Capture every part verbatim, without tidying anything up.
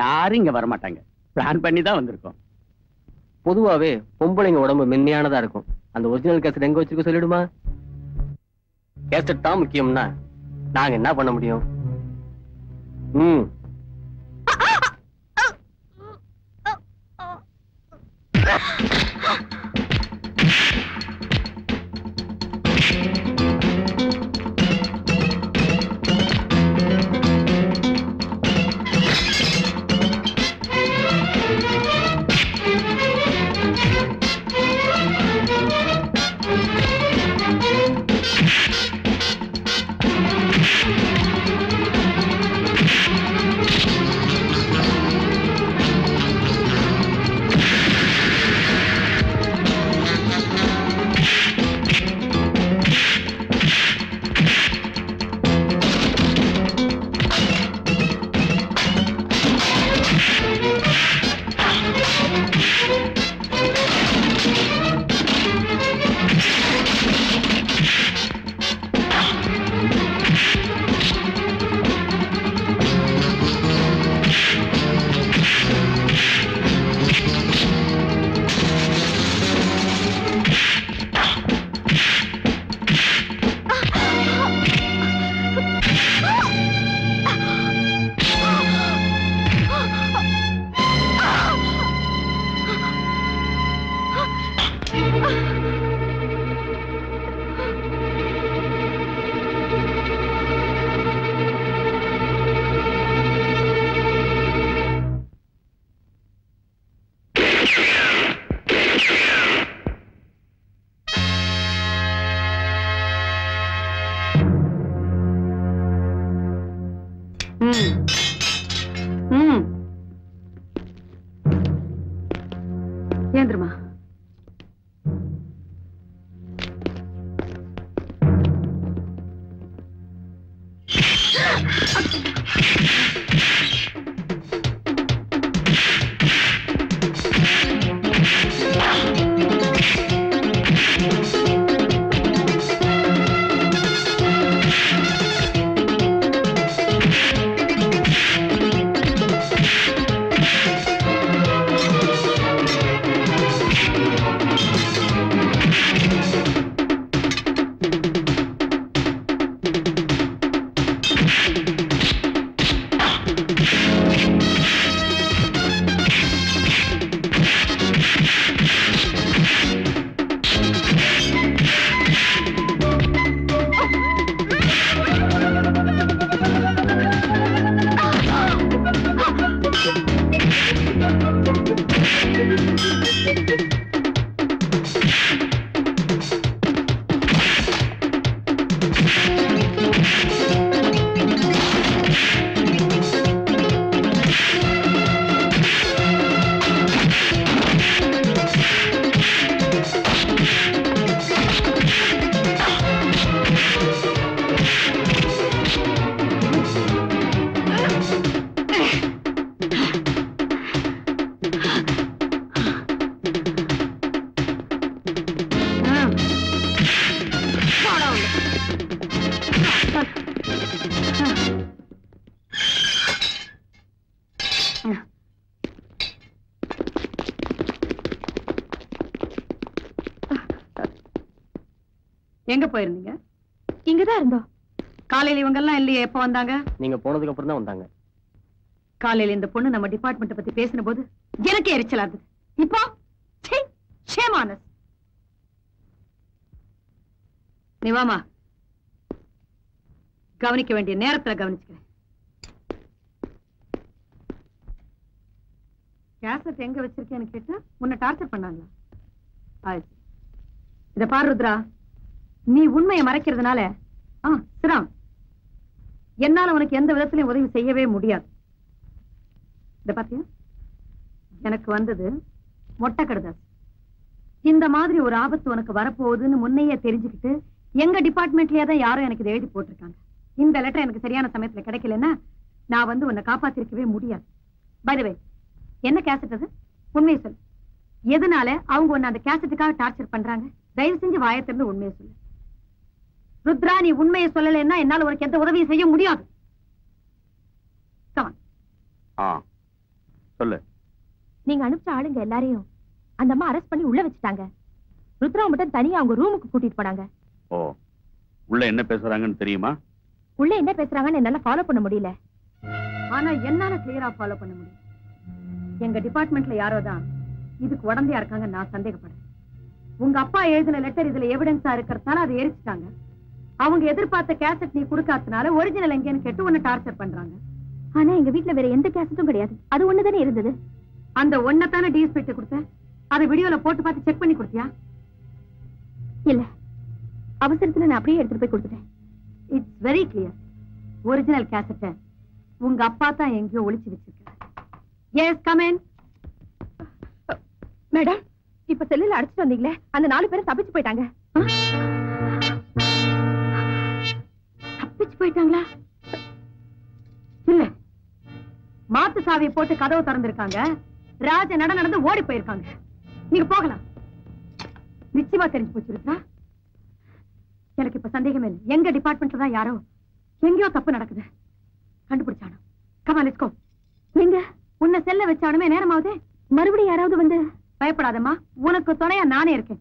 யாரும் இங்க வரமாட்டாங்க. பிளான் பண்ணி தான் வந்திருக்கோம். பொதுவாகவே பொம்பளைங்க உடம்பு மென்மையானதா இருக்கும். அந்த ஒரிஜினல் கேசட் எங்க வச்சிருக்க சொல்லிடுமா? கேசட் தான் முக்கியம்னா நாங்க என்ன பண்ண முடியும்? ம் எங்க போயிருந்தீங்க? இங்கதான் இருந்தோம். காலையில இவங்க எல்லாம் இல்லையே, எப்ப வந்தாங்க? நீங்க போனதுக்கு அப்புறம் தான் வந்தாங்க. காலையில இந்த பொண்ணு நம்ம டிபார்ட்மெண்ட் பத்தி பேசின போது எனக்கு எரிச்சலா இருந்தது. இப்போ ஷேமானஸ் நிவாமா கவனிக்க வேண்டிய நேரத்துல கவனிச்சுக்கிறேன். கேசட் எங்க வச்சிருக்கேன்னு கேட்டா உன்னை டார்ச்சர் பண்ணாங்களா? ஆயிடுச்சு. இத பாரு ருத்ரா, நீ உண்மையை மறைக்கிறதுனால ஆ சிராம் என்னால உனக்கு எந்த விதத்திலையும் உதவி செய்யவே முடியாது. இத பாத்தியா, எனக்கு வந்தது மொட்டை கடுதாஸ். இந்த மாதிரி ஒரு ஆபத்து உனக்கு வரப்போகுதுன்னு முன்னையே தெரிஞ்சுக்கிட்டு எங்க டிபார்ட்மெண்ட்லயே தான் யாரும் எனக்கு இதை எழுதி போட்டிருக்காங்க. இந்த லெட்டர் எனக்கு சரியான சமயத்துல கிடைக்கலன்னா நான் வந்து உன்னை காப்பாத்திருக்கவே முடியாது. பை தி வே, என்ன கேசட் அது? உண்மையை சொல்லு. எதனால அவங்க உன்னை அந்த கேசட்டுக்காக டார்ச்சர் பண்றாங்க? தயவு செஞ்சு வாயத்திலிருந்து உண்மையை சொல்லு. ருத்ரா, நீ உண்மையை சொல்லலைன்னா என்னால் உனக்கு எந்த உதவியும் செய்ய முடியாது. சொல்லு. நீங்க அனுப்பிச்ச ஆளுங்க எல்லாரையும் அந்த அம்மா அரெஸ்ட் பண்ணி உள்ள வச்சிட்டாங்க. ருத்ரா மட்டும் தனியா அவங்க ரூமுக்கு கூட்டிட்டு போனாங்க. ஓ, உள்ள என்ன பேசுறாங்கன்னு தெரியுமா? உள்ள என்ன பேசுறாங்கன்னு என்னால ஃபாலோ பண்ண முடியல. ஆனா என்னால கிளியரா ஃபாலோ பண்ண முடியும். எங்க டிபார்ட்மெண்ட்ல யாரோதான் இதுக்கு உடந்தையா இருக்காங்க நான் சந்தேகப்படுறேன். உங்க அப்பா எழுதின லெட்டர் இதுல எவிடன்ஸா இருக்கிறதுனால அதை எரிச்சிட்டாங்க. அவங்க எதிர்பார்த்த கேசட் நீ கொடுக்காதனால ஒரிஜினல் எங்கன்னு கேட்டு உன்னை டார்ச்சர் பண்றாங்க. ஆனா எங்க வீட்டுல வேற எந்த கேசட்டும் கிடையாது, அது ஒண்ணுதானே இருந்தது. அந்த ஒன்னதான டிஎஸ்பி கிட்ட கொடுத்த அதை வீடியோல போட்டு பார்த்து செக் பண்ணி கொடுத்தியா? இல்ல, அவசரத்துல நான் அப்படியே எடுத்துட்டு போய் கொடுத்துட்டேன். இட்ஸ் வெரி கிளியர், ஒரிஜினல் கேசட்டை உங்க அப்பா தான் எங்கேயோ ஒளிச்சு வச்சிருக்காரு. S, come in. மேடம், இப்ப செல்லுல அடிச்சுட்டு வந்தீங்களே, அந்த நாலு பேரும் தப்பிச்சு போயிட்டாங்க. தப்பிச்சு போயிட்டாங்களா? இல்ல, மாத்து சாவியை போட்டு கதவை திறந்திருக்காங்க. ராஜ நட நடந்து ஓடி போயிருக்காங்க. நீங்க போகலாம். நிச்சயமா தெரிஞ்சு போச்சிருக்கா? எனக்கு இப்ப சந்தேகமே இல்லை. எங்க டிபார்ட்மெண்ட்ல தான் யாரோ எங்கேயோ தப்பு நடக்குது. கண்டுபிடிச்சானோ? Come on, let's go. நீங்க உன்னை செல்ல வச்சானுமே நேரமாவது. மறுபடியும் யாராவது வந்து பயப்படாதம்மா, உனக்கு துணையா நானே இருக்கேன்.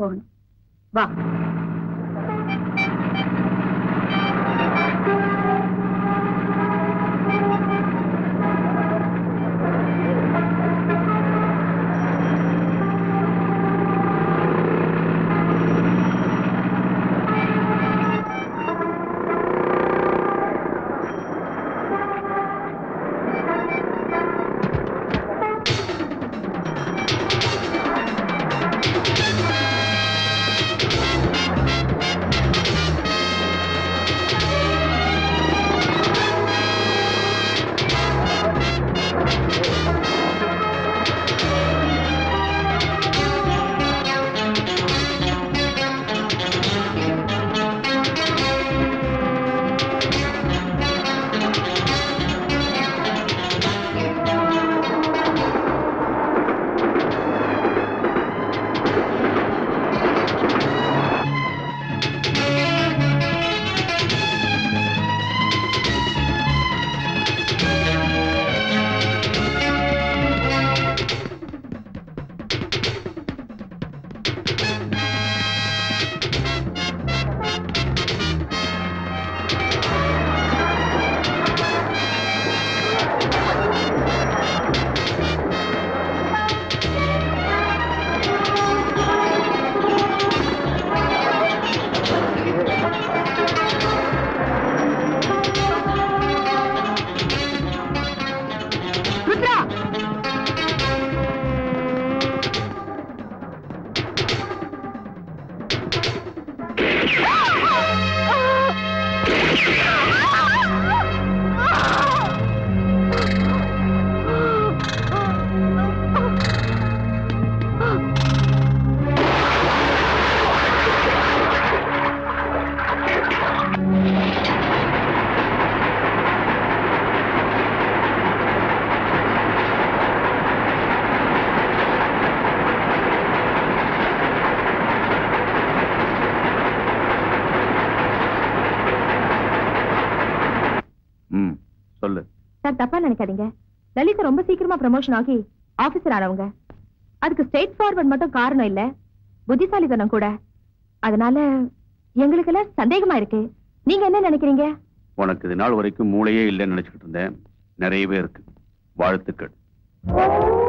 போகணும் வா. தப்பா நினைக்காதீங்க, லலிதா ரொம்ப சீக்கிரமா ப்ரமோஷன் ஆகி ஆபீசர் ஆனவங்க. அதுக்கு ஸ்ட்ரெயிட் ஃபார்வர்ட் மட்டும் காரணம் இல்ல, புத்திசாலித்தனம் கூட. அதனால எங்களுக்கு எல்லாம் சந்தேகமா இருக்கு. நீங்க என்ன நினைக்கிறீங்க? உனக்கு இது நாள் வரைக்கும் மூளையே இல்லைன்னு நினைச்சுக்கிட்டு இருந்தேன். நிறையவே இருக்கு. வாழ்த்துக்கள்.